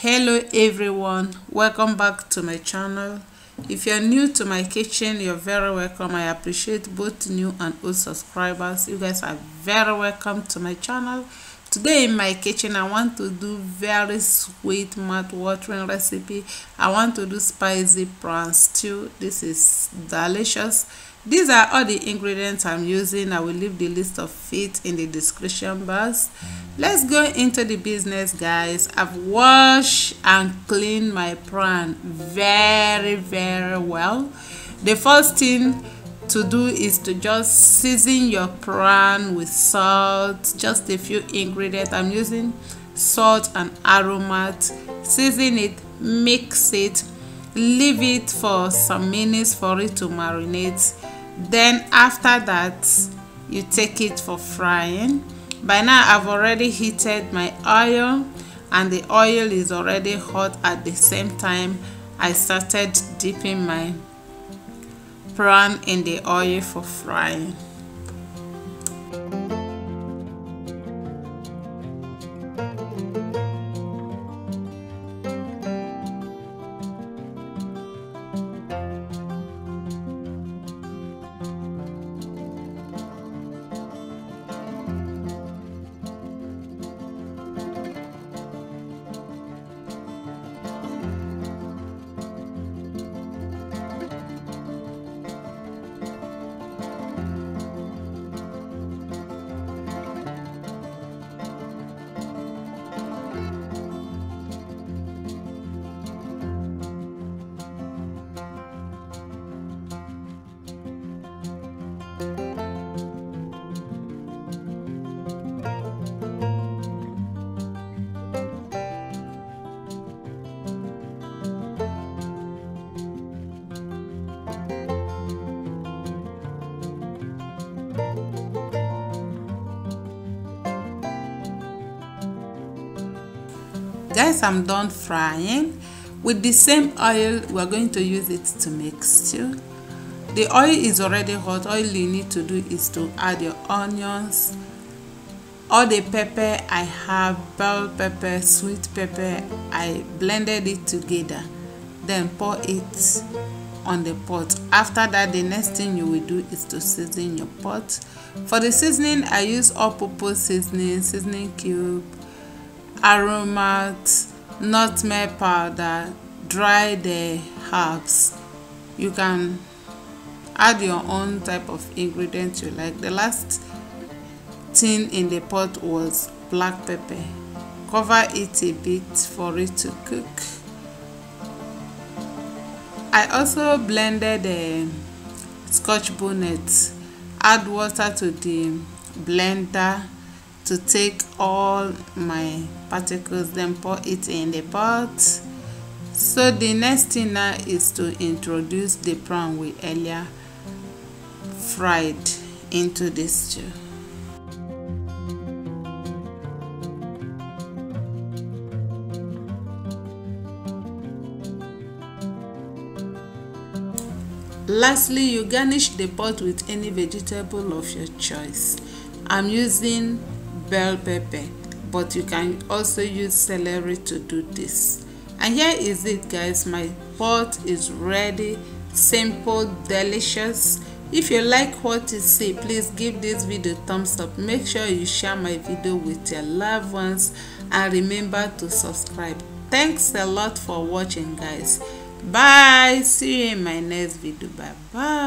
Hello everyone, welcome back to my channel. If you're new to my kitchen, you're very welcome. I appreciate both new and old subscribers. You guys are very welcome to my channel. Today in my kitchen, I want to do very sweet, mouth-watering recipe. I want to do spicy prawn stew. This is delicious. These are all the ingredients I'm using. I will leave the list of it in the description box. Let's go into the business, guys. I've washed and cleaned my prawn very well. The first thing to do is to just season your prawn with salt, just a few ingredients. I'm using salt and Aromat. Season it, mix it, leave it for some minutes for it to marinate. Then after that, you take it for frying. By now I've already heated my oil and the oil is already hot. At the same time, I started dipping my prawn in the oil for frying. Guys, I'm done frying. With the same oil, we're going to use it to make stew. The oil is already hot. All you need to do is to add your onions, all the pepper I have, bell pepper, sweet pepper. I blended it together, then pour it on the pot. After that, the next thing you will do is to season your pot. For the seasoning, I use all-purpose seasoning, seasoning cube, Aromat, nutmeg powder, dried herbs. You can add your own type of ingredients you like. The last thing in the pot was black pepper. Cover it a bit for it to cook. I also blended the scotch bonnet. Add water to the blender to take all my particles, then pour it in the pot. So the next thing now is to introduce the prawn we earlier fried into this stew. Lastly, you garnish the pot with any vegetable of your choice. I'm using bell pepper, but you can also use celery to do this. And here is it, guys. My pot is ready. Simple, delicious. If you like what you see, please give this video thumbs up. Make sure you share my video with your loved ones and remember to subscribe. Thanks a lot for watching, guys. Bye. See you in my next video. Bye bye.